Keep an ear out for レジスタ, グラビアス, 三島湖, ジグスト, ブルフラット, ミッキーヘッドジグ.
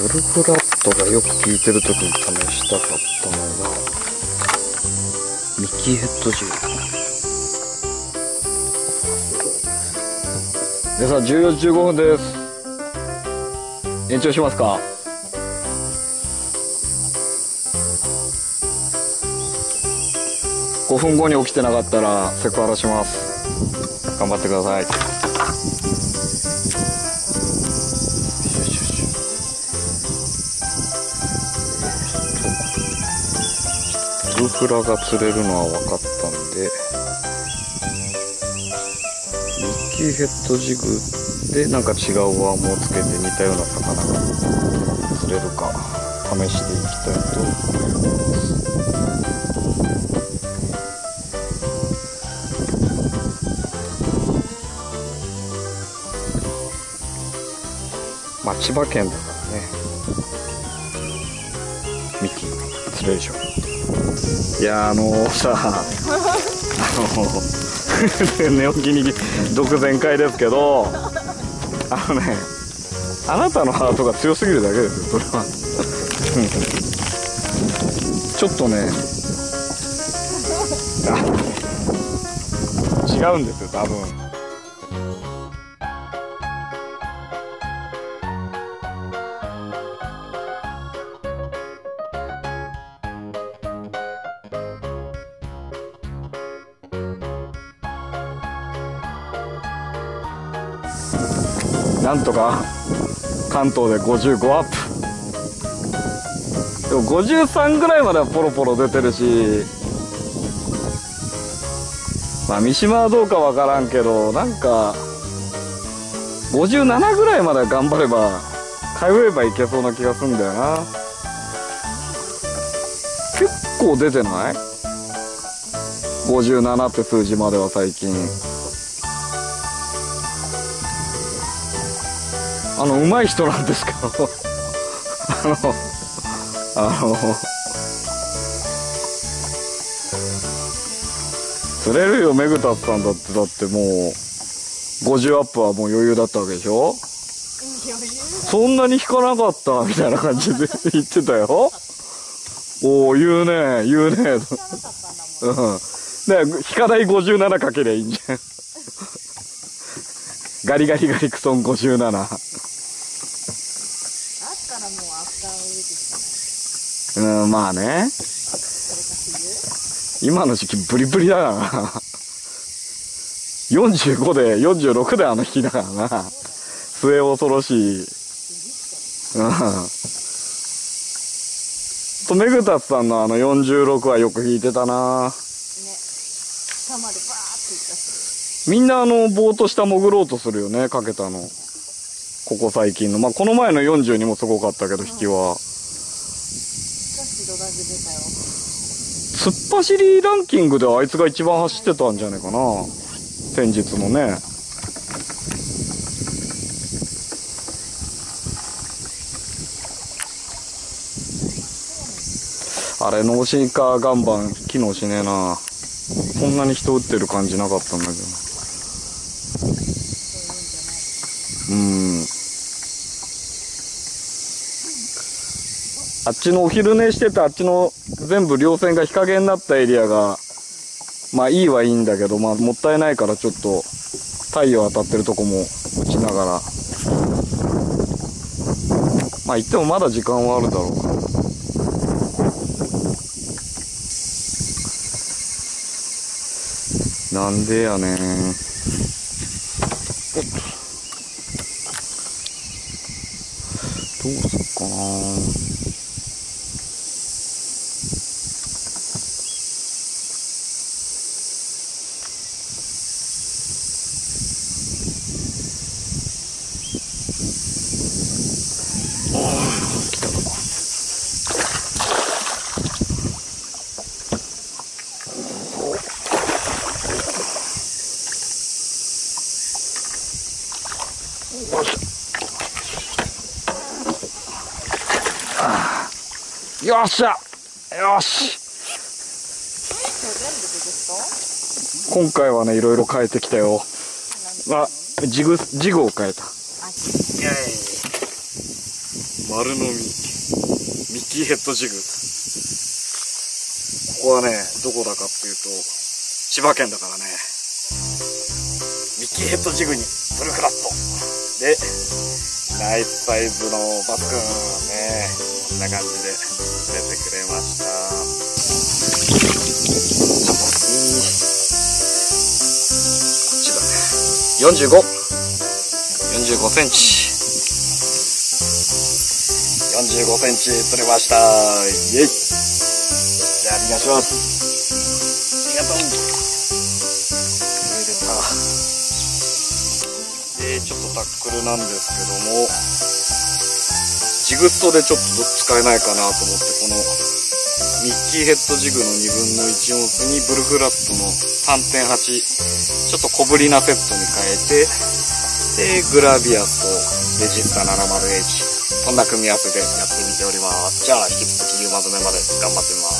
ブルフラットがよく効いてる時に試したかったのがミキーヘッド銃皆さん14時15分です。延長しますか。5分後に起きてなかったらセクハラします。頑張ってください。ブルフラが釣れるのは分かったんでミッキーヘッドジグでなんか違うワームをつけて似たような魚が釣れるか試していきたいと思います。まあ千葉県だからねミッキー釣れるでしょ。いやさ寝起きに毒全開ですけどねあなたのハートが強すぎるだけですよそれはちょっとね違うんですよ多分。なんとか関東で55アップでも53ぐらいまではポロポロ出てるしまあ三島はどうかわからんけどなんか57ぐらいまで頑張れば通えばいけそうな気がするんだよな。結構出てない ?57 って数字までは最近。うまい人なんですけど釣れるよめぐたさんだってもう50アップはもう余裕だったわけでしょ。そんなに引かなかったみたいな感じで言ってたよおお言うね言うねうん引かない57かけりゃいいんじゃんガリガリガリクソン57うんまあね今の時期ブリブリだからな45で46で引きだからな末恐ろしいうんとめぐたつさんの46はよく引いてたな。みんなボート下潜ろうとするよねかけたのここ最近のまあこの前の42もすごかったけど引きは。突っ走りランキングであいつが一番走ってたんじゃないかな先日のね。あれ脳死か岩盤機能しねえな。こんなに人打ってる感じなかったんだけどうん。あっちのお昼寝してたあっちの全部稜線が日陰になったエリアがまあいいはいいんだけどまあもったいないからちょっと太陽当たってるとこも打ちながらまあ行ってもまだ時間はあるだろうからなんでやねんどうすっかな。よっしゃよし今回はねいろいろ変えてきたよ。あジグを変えた。丸のみ、ミッキーヘッドジグ。ここはね、どこだかっていうと、千葉県だからね、ミッキーヘッドジグにブルーフラット。で、ナイスサイズのバスくんね、こんな感じで釣れてくれました。こっちだね。45センチ。45センチ釣れました。イエイ。じゃあ、逃がします。ありがとう。釣れた。ちょっとタックルなんですけども、ジグストでちょっと使えないかなと思って、このミッキーヘッドジグの2分の1オンスにブルフラットの 3.8、ちょっと小ぶりなセットに変えて、で、グラビアスとレジスタ 708。そんな組み合わせでやってみております。じゃあ、引き続き夕まとめまで頑張ってみます。